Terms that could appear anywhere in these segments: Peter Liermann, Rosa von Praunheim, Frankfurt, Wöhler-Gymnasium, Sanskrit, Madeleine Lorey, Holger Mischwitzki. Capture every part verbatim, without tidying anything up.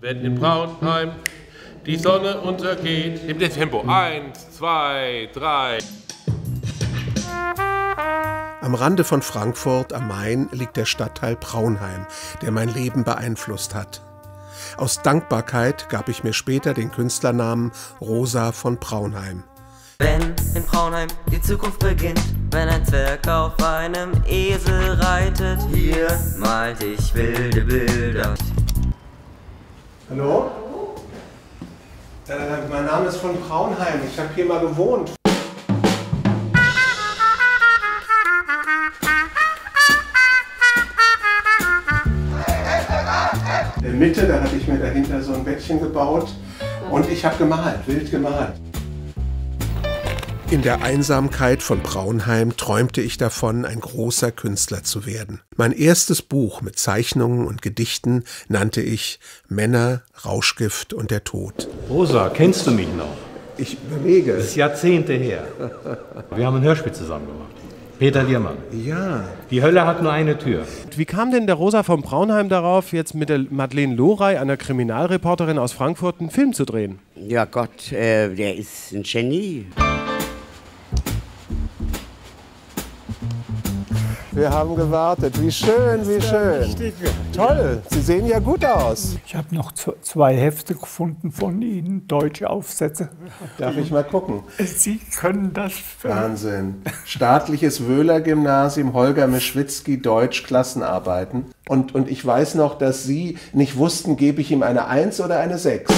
Wenn in Praunheim die Sonne untergeht. Nimm das Tempo. Eins, zwei, drei. Am Rande von Frankfurt am Main liegt der Stadtteil Praunheim, der mein Leben beeinflusst hat. Aus Dankbarkeit gab ich mir später den Künstlernamen Rosa von Praunheim. Wenn in Praunheim die Zukunft beginnt, wenn ein Zwerg auf einem Esel reitet, hier malt ich wilde Bilder. Hallo? Äh, mein Name ist von Praunheim, ich habe hier mal gewohnt. In der Mitte, da hatte ich mir dahinter so ein Bettchen gebaut und ich habe gemalt, wild gemalt. In der Einsamkeit von Praunheim träumte ich davon, ein großer Künstler zu werden. Mein erstes Buch mit Zeichnungen und Gedichten nannte ich Männer, Rauschgift und der Tod. Rosa, kennst du mich noch? Ich überlege. Das ist Jahrzehnte her. Wir haben ein Hörspiel zusammen gemacht. Peter Liermann. Ja. Die Hölle hat nur eine Tür. Wie kam denn der Rosa von Praunheim darauf, jetzt mit der Madeleine Lorey, einer Kriminalreporterin aus Frankfurt, einen Film zu drehen? Ja Gott, äh, der ist ein Genie. Wir haben gewartet. Wie schön, wie schön. Toll, Sie sehen ja gut aus. Ich habe noch zwei Hefte gefunden von Ihnen, deutsche Aufsätze. Darf ich mal gucken? Sie können das. Wahnsinn. Staatliches Wöhler-Gymnasium, Holger Mischwitzki, Deutsch, Klassenarbeiten. Und, und ich weiß noch, dass Sie nicht wussten, gebe ich ihm eine Eins oder eine Sechs.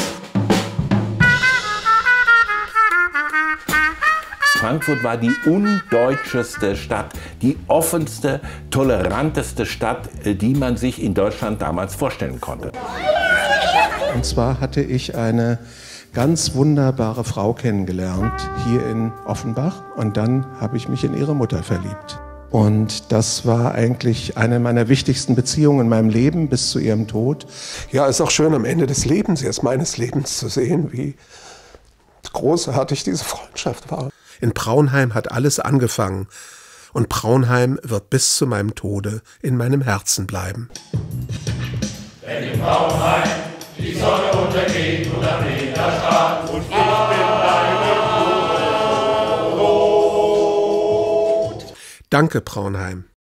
Frankfurt war die undeutscheste Stadt, die offenste, toleranteste Stadt, die man sich in Deutschland damals vorstellen konnte. Und zwar hatte ich eine ganz wunderbare Frau kennengelernt, hier in Offenbach. Und dann habe ich mich in ihre Mutter verliebt. Und das war eigentlich eine meiner wichtigsten Beziehungen in meinem Leben bis zu ihrem Tod. Ja, ist auch schön, am Ende des Lebens, erst meines Lebens, zu sehen, wie großartig diese Freundschaft war. In Praunheim hat alles angefangen und Praunheim wird bis zu meinem Tode in meinem Herzen bleiben. Wenn in Praunheim die Sonne untergeht und am Leben der Stadt und ich bin deine Blume rot. Danke Praunheim.